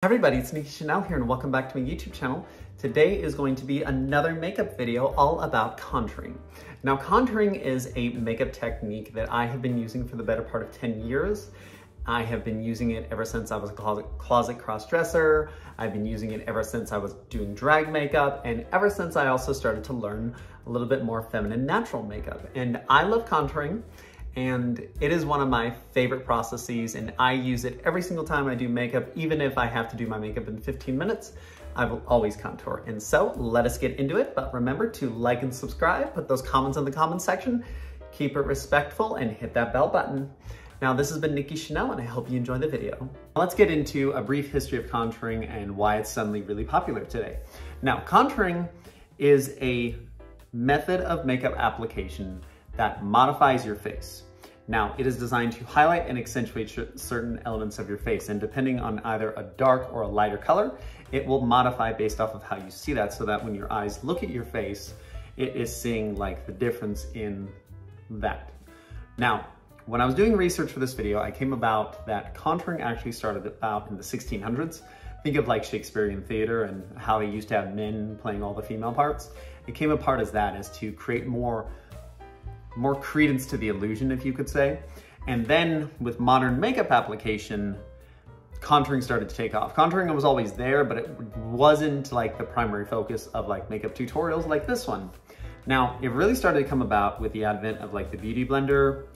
Hi everybody, it's Nikki Chanel here and welcome back to my YouTube channel. Today is going to be another makeup video all about contouring. Now contouring is a makeup technique that I have been using for the better part of 10 years. I have been using it ever since I was a closet crossdresser. I've been using it ever since I was doing drag makeup and ever since I also started to learn a little bit more feminine natural makeup. And I love contouring. And it is one of my favorite processes and I use it every single time I do makeup. Even if I have to do my makeup in 15 minutes, I will always contour. And so let us get into it. But remember to like and subscribe, put those comments in the comments section, keep it respectful and hit that bell button. Now this has been Nikki Chanel and I hope you enjoy the video. Let's get into a brief history of contouring and why it's suddenly really popular today. Now contouring is a method of makeup application that modifies your face. Now, it is designed to highlight and accentuate certain elements of your face, and depending on either a dark or a lighter color, it will modify based off of how you see that, so that when your eyes look at your face, it is seeing like the difference in that. Now, when I was doing research for this video, I came about that contouring actually started about in the 1600s. Think of like Shakespearean theater and how they used to have men playing all the female parts. It came apart as that, as to create more credence to the illusion, if you could say. And then with modern makeup application, contouring started to take off. Contouring was always there, but it wasn't like the primary focus of like makeup tutorials like this one. Now, it really started to come about with the advent of like the Beauty Blender,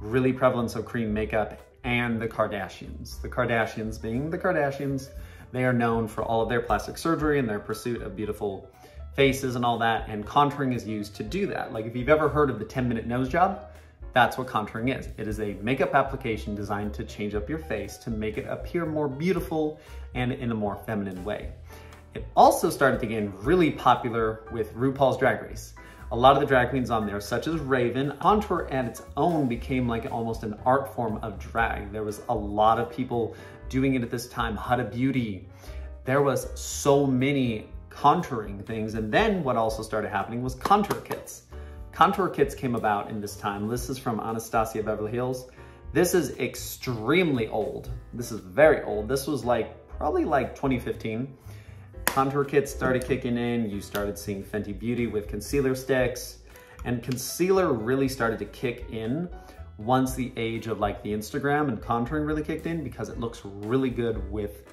really prevalence of cream makeup, and the Kardashians. The Kardashians being the Kardashians, they are known for all of their plastic surgery and their pursuit of beautiful faces and all that, and contouring is used to do that. Like if you've ever heard of the 10-minute nose job, that's what contouring is. It is a makeup application designed to change up your face to make it appear more beautiful and in a more feminine way. It also started to get really popular with RuPaul's Drag Race. A lot of the drag queens on there, such as Raven, contour at its own became like almost an art form of drag. There was a lot of people doing it at this time. Huda Beauty. There was so many contouring things. And then what also started happening was contour kits. Contour kits came about in this time. This is from Anastasia Beverly Hills. This is extremely old. This is very old. This was like probably like 2015. Contour kits started kicking in. You started seeing Fenty Beauty with concealer sticks, and concealer really started to kick in once the age of like the Instagram and contouring really kicked in, because it looks really good with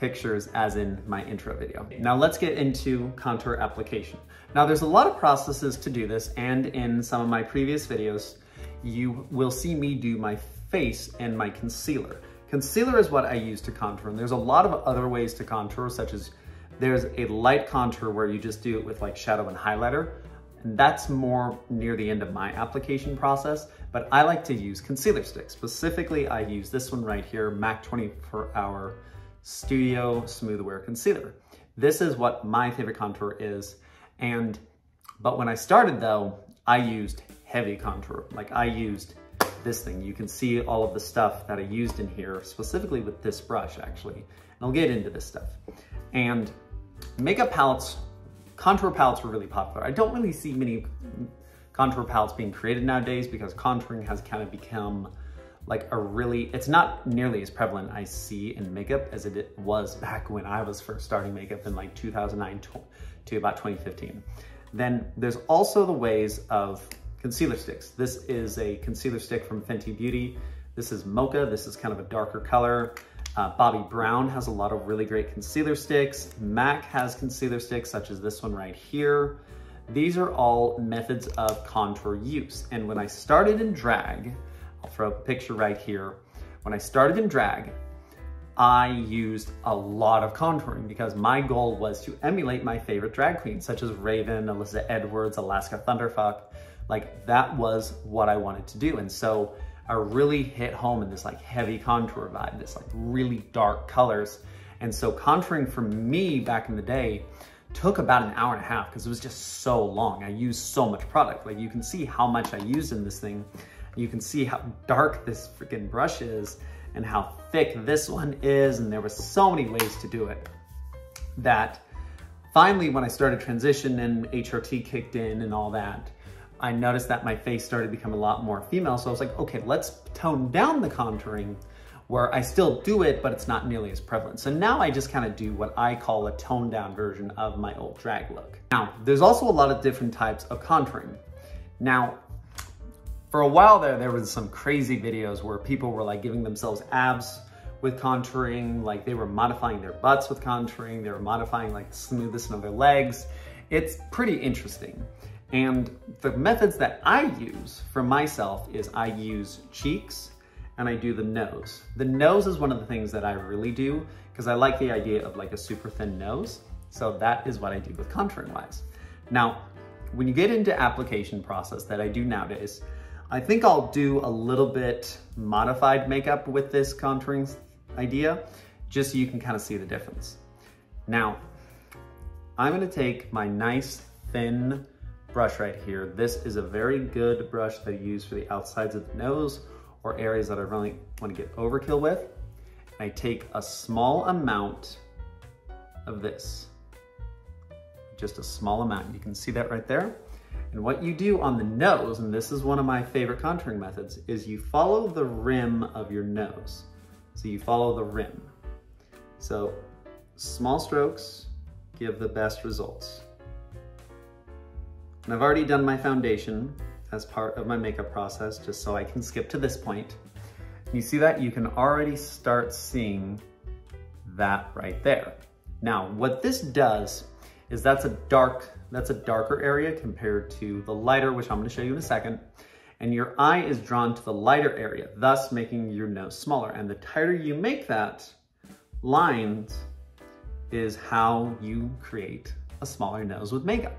pictures, as in my intro video. Now let's get into contour application. Now there's a lot of processes to do this, and in some of my previous videos, you will see me do my face and my concealer. Concealer is what I use to contour, and there's a lot of other ways to contour, such as there's a light contour where you just do it with like shadow and highlighter, and that's more near the end of my application process, but I like to use concealer sticks. Specifically, I use this one right here, MAC 24-hour Studio Smooth Wear Concealer. This is what my favorite contour is, but when I started though, I used heavy contour. Like I used this thing. You can see all of the stuff that I used in here, specifically with this brush actually. And I'll get into this stuff. And makeup palettes, contour palettes were really popular. I don't really see many contour palettes being created nowadays, because contouring has kind of become like it's not nearly as prevalent I see in makeup as it was back when I was first starting makeup in like 2009 to about 2015. Then there's also the ways of concealer sticks. This is a concealer stick from Fenty Beauty. This is Mocha, this is kind of a darker color. Bobbi Brown has a lot of really great concealer sticks. MAC has concealer sticks such as this one right here. These are all methods of contour use. And when I started in drag, I'll throw up a picture right here. When I started in drag, I used a lot of contouring because my goal was to emulate my favorite drag queens, such as Raven, Elizabeth Edwards, Alaska Thunderfuck. Like that was what I wanted to do. And so I really hit home in this like heavy contour vibe, this like really dark colors. And so contouring for me back in the day took about an hour and a half because it was just so long. I used so much product. Like you can see how much I used in this thing. You can see how dark this freaking brush is and how thick this one is. And there were so many ways to do it that finally, when I started transition and HRT kicked in and all that, I noticed that my face started to become a lot more female. So I was like, okay, let's tone down the contouring. where I still do it, but it's not nearly as prevalent. So now I just kind of do what I call a toned down version of my old drag look. Now, there's also a lot of different types of contouring. Now, for a while there was some crazy videos where people were like giving themselves abs with contouring, like they were modifying their butts with contouring, they were modifying like the smoothness of their legs. It's pretty interesting. And the methods that I use for myself is I use cheeks and I do the nose. The nose is one of the things that I really do because I like the idea of like a super thin nose. So that is what I do with contouring wise. Now, when you get into application process that I do nowadays, I think I'll do a little bit modified makeup with this contouring idea, just so you can kind of see the difference. Now, I'm gonna take my nice thin brush right here. This is a very good brush that I use for the outsides of the nose or areas that I really want to get overkill with. I take a small amount of this, just a small amount. You can see that right there. And what you do on the nose, and this is one of my favorite contouring methods, is you follow the rim of your nose. So you follow the rim. So small strokes give the best results. And I've already done my foundation as part of my makeup process, just so I can skip to this point. You see that? You can already start seeing that right there. Now, what this does is that's a darker area compared to the lighter, which I'm gonna show you in a second. And your eye is drawn to the lighter area, thus making your nose smaller. And the tighter you make that line is how you create a smaller nose with makeup.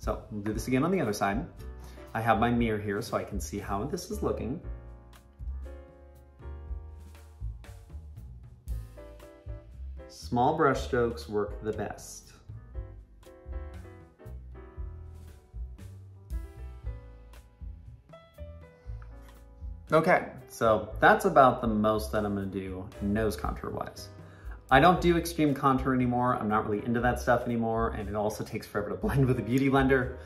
So we'll do this again on the other side. I have my mirror here so I can see how this is looking. Small brush strokes work the best. Okay, so that's about the most that I'm gonna do nose contour wise. I don't do extreme contour anymore. I'm not really into that stuff anymore. And it also takes forever to blend with a Beauty Blender,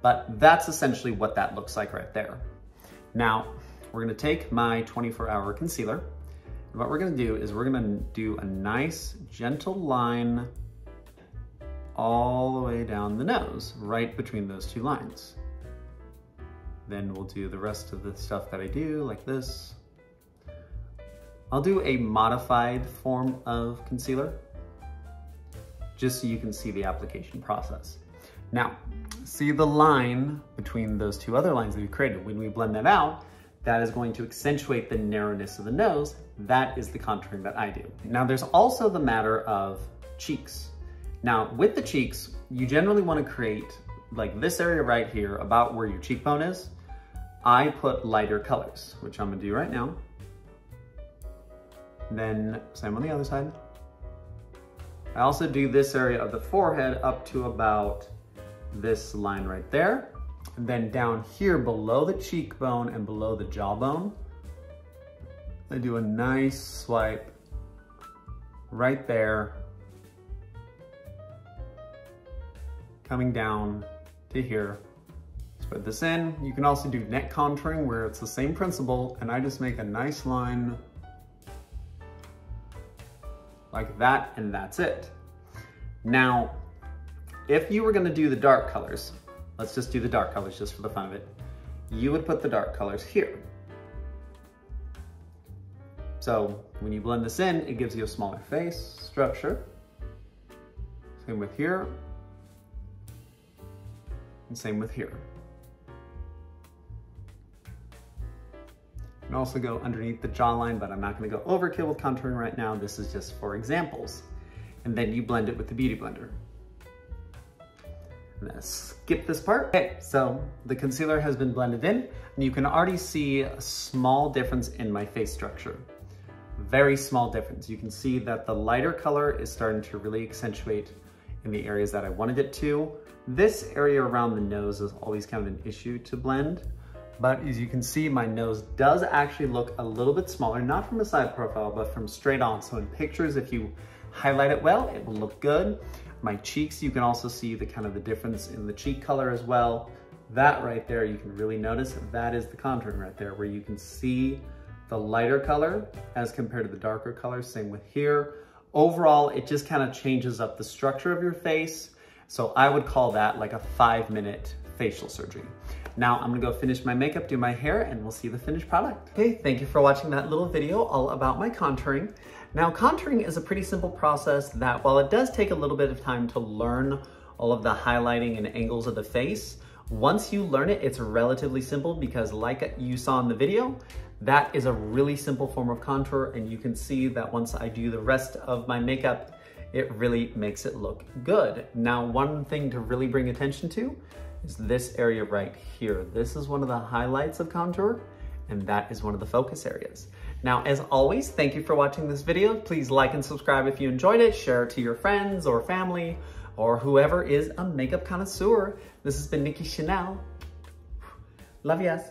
but that's essentially what that looks like right there. Now we're gonna take my 24-hour concealer. And what we're gonna do is we're gonna do a nice gentle line all the way down the nose, right between those two lines. Then we'll do the rest of the stuff that I do like this. I'll do a modified form of concealer, just so you can see the application process. Now, see the line between those two other lines that we created. When we blend that out, that is going to accentuate the narrowness of the nose. That is the contouring that I do. Now, there's also the matter of cheeks. Now, with the cheeks, you generally want to create like this area right here, about where your cheekbone is. I put lighter colors, which I'm gonna do right now. Then same on the other side. I also do this area of the forehead up to about this line right there. And then down here below the cheekbone and below the jawbone, I do a nice swipe right there, coming down to here. Spread this in. You can also do neck contouring where it's the same principle, and I just make a nice line like that, and that's it. Now, if you were gonna do the dark colors, let's just do the dark colors just for the fun of it, you would put the dark colors here. So when you blend this in, it gives you a smaller face structure. Same with here, and same with here. You can also go underneath the jawline, but I'm not going to go overkill with contouring right now. This is just for examples. And then you blend it with the Beauty Blender. I'm going to skip this part. Okay, so the concealer has been blended in, and you can already see a small difference in my face structure. Very small difference. You can see that the lighter color is starting to really accentuate in the areas that I wanted it to. This area around the nose is always kind of an issue to blend. But as you can see, my nose does actually look a little bit smaller, not from a side profile, but from straight on. So in pictures, if you highlight it well, it will look good. My cheeks, you can also see the kind of the difference in the cheek color as well. that right there, you can really notice that is the contouring right there, where you can see the lighter color as compared to the darker color. Same with here. Overall, it just kind of changes up the structure of your face. So I would call that like a 5-minute facial surgery. Now I'm gonna go finish my makeup, do my hair, and we'll see the finished product. Okay, thank you for watching that little video all about my contouring. Now contouring is a pretty simple process that, while it does take a little bit of time to learn all of the highlighting and angles of the face, once you learn it, it's relatively simple because, like you saw in the video, that is a really simple form of contour, and you can see that once I do the rest of my makeup, it really makes it look good. Now, one thing to really bring attention to is this area right here. This is one of the highlights of contour, and that is one of the focus areas. Now, as always, thank you for watching this video. Please like and subscribe if you enjoyed it. Share it to your friends or family or whoever is a makeup connoisseur. This has been Nikki Chanel. Love yas.